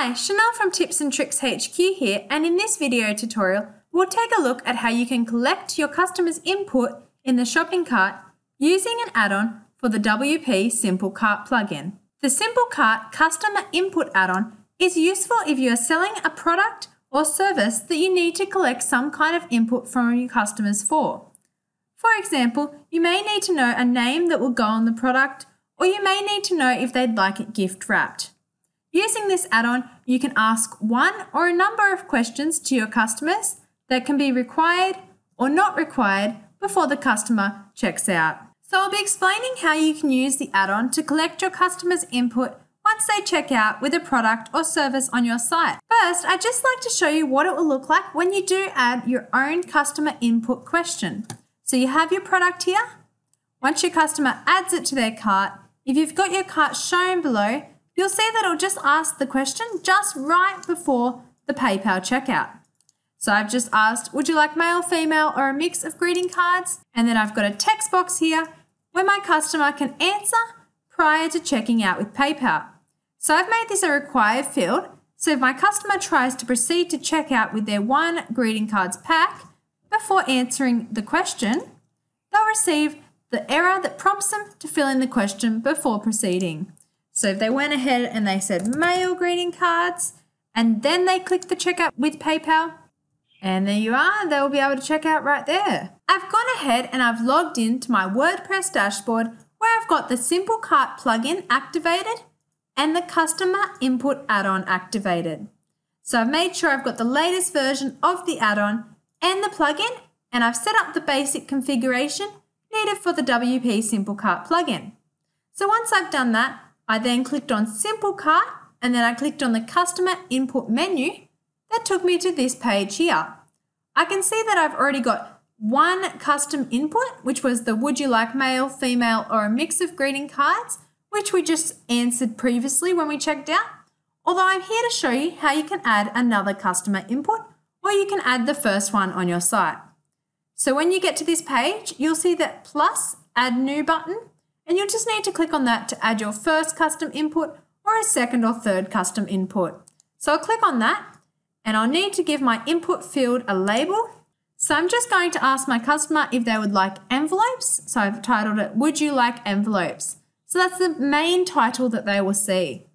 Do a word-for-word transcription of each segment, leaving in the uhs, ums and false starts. Hi, Chanel from Tips and Tricks H Q here, and in this video tutorial, we'll take a look at how you can collect your customers' input in the shopping cart using an add-on for the W P Simple Cart plugin. The Simple Cart Customer Input Add-on is useful if you are selling a product or service that you need to collect some kind of input from your customers for. For example, you may need to know a name that will go on the product, or you may need to know if they'd like it gift wrapped. Using this add-on, you can ask one or a number of questions to your customers that can be required or not required before the customer checks out. So I'll be explaining how you can use the add-on to collect your customers' input once they check out with a product or service on your site. First, I'd just like to show you what it will look like when you do add your own customer input question. So you have your product here. Once your customer adds it to their cart, if you've got your cart shown below, you'll see that it'll just ask the question just right before the PayPal checkout. So I've just asked, would you like male, female, or a mix of greeting cards? And then I've got a text box here where my customer can answer prior to checking out with PayPal. So I've made this a required field. So if my customer tries to proceed to check out with their one greeting cards pack before answering the question, they'll receive the error that prompts them to fill in the question before proceeding. So if they went ahead and they said mail greeting cards, and then they click the checkout with PayPal, and there you are, they will be able to check out right there. I've gone ahead and I've logged into my WordPress dashboard where I've got the Simple Cart plugin activated and the Customer Input add-on activated. So I've made sure I've got the latest version of the add-on and the plugin, and I've set up the basic configuration needed for the W P Simple Cart plugin. So once I've done that, I then clicked on Simple Cart, and then I clicked on the Customer Input menu that took me to this page here. I can see that I've already got one custom input, which was the would you like male, female, or a mix of greeting cards, which we just answered previously when we checked out. Although I'm here to show you how you can add another customer input, or you can add the first one on your site. So when you get to this page, you'll see that plus add new button, and you'll just need to click on that to add your first custom input or a second or third custom input. So I'll click on that, and I'll need to give my input field a label. So I'm just going to ask my customer if they would like envelopes. So I've titled it, would you like envelopes? So that's the main title that they will see.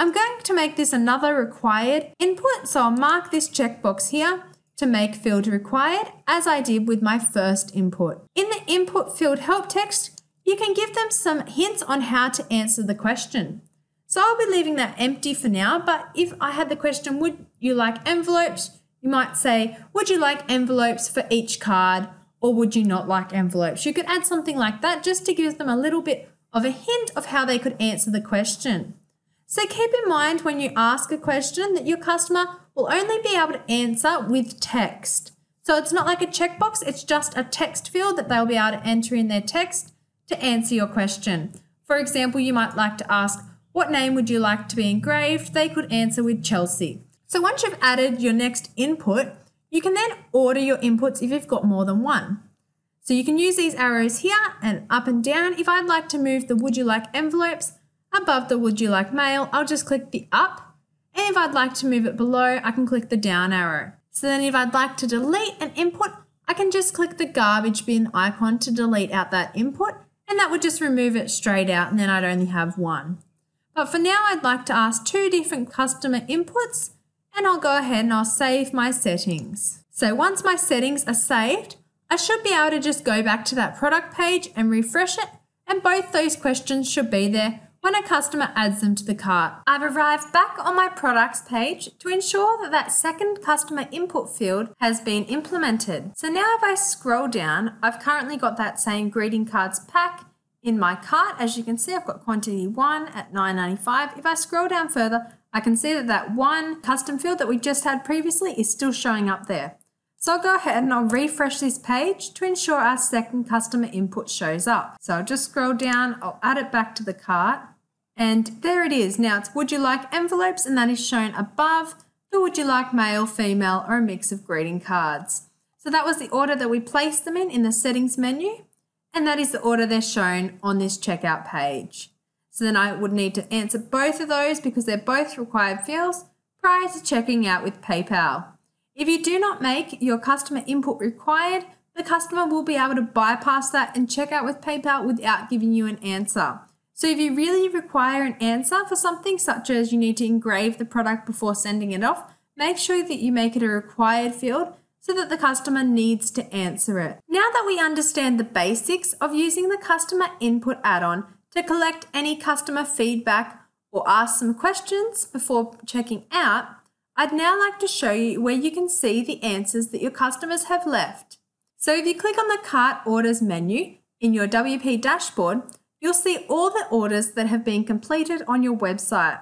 I'm going to make this another required input. So I'll mark this checkbox here to make field required, as I did with my first input. In the input field help text, you can give them some hints on how to answer the question. So I'll be leaving that empty for now, but if I had the question, would you like envelopes? You might say, would you like envelopes for each card, or would you not like envelopes? You could add something like that just to give them a little bit of a hint of how they could answer the question. So keep in mind when you ask a question that your customer will only be able to answer with text. So it's not like a checkbox, it's just a text field that they'll be able to enter in their text to answer your question. For example, you might like to ask, what name would you like to be engraved? They could answer with Chelsea. So once you've added your next input, you can then order your inputs if you've got more than one. So you can use these arrows here and up and down. If I'd like to move the would you like envelopes above the would you like mail, I'll just click the up. And if I'd like to move it below, I can click the down arrow. So then if I'd like to delete an input, I can just click the garbage bin icon to delete out that input, and that would just remove it straight out, and then I'd only have one. But for now, I'd like to ask two different customer inputs, and I'll go ahead and I'll save my settings. So once my settings are saved, I should be able to just go back to that product page and refresh it, and both those questions should be there when a customer adds them to the cart. I've arrived back on my products page to ensure that that second customer input field has been implemented. So now if I scroll down, I've currently got that same greeting cards pack in my cart. As you can see, I've got quantity one at nine ninety-five. If I scroll down further, I can see that that one custom field that we just had previously is still showing up there. So I'll go ahead and I'll refresh this page to ensure our second customer input shows up. So I'll just scroll down, I'll add it back to the cart, and there it is. Now it's would you like envelopes, and that is shown above the would you like male, female, or a mix of greeting cards. So that was the order that we placed them in in the settings menu, and that is the order they're shown on this checkout page. So then I would need to answer both of those because they're both required fields. prior to checking out with PayPal. If you do not make your customer input required, the customer will be able to bypass that and check out with PayPal without giving you an answer. So if you really require an answer for something such as you need to engrave the product before sending it off, make sure that you make it a required field so that the customer needs to answer it. Now that we understand the basics of using the Customer Input Add-on to collect any customer feedback or ask some questions before checking out, I'd now like to show you where you can see the answers that your customers have left. So if you click on the Cart Orders menu in your W P dashboard, you'll see all the orders that have been completed on your website.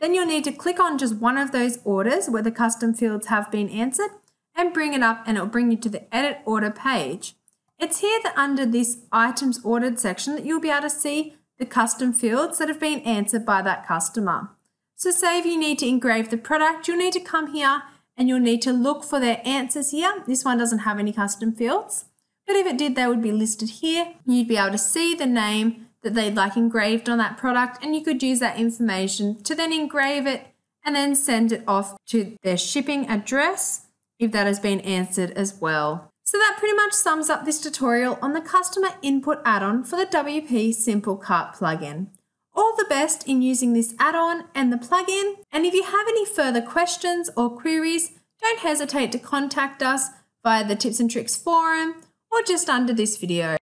Then you'll need to click on just one of those orders where the custom fields have been answered and bring it up, and it'll bring you to the Edit Order page. It's here that under this Items Ordered section that you'll be able to see the custom fields that have been answered by that customer. So say if you need to engrave the product, you'll need to come here and you'll need to look for their answers here. This one doesn't have any custom fields, but if it did, they would be listed here. You'd be able to see the name that they'd like engraved on that product, and you could use that information to then engrave it and then send it off to their shipping address if that has been answered as well. So that pretty much sums up this tutorial on the Customer Input Add-on for the W P Simple Cart plugin. All the best in using this add-on and the plugin, and if you have any further questions or queries, don't hesitate to contact us via the Tips and Tricks forum or just under this video.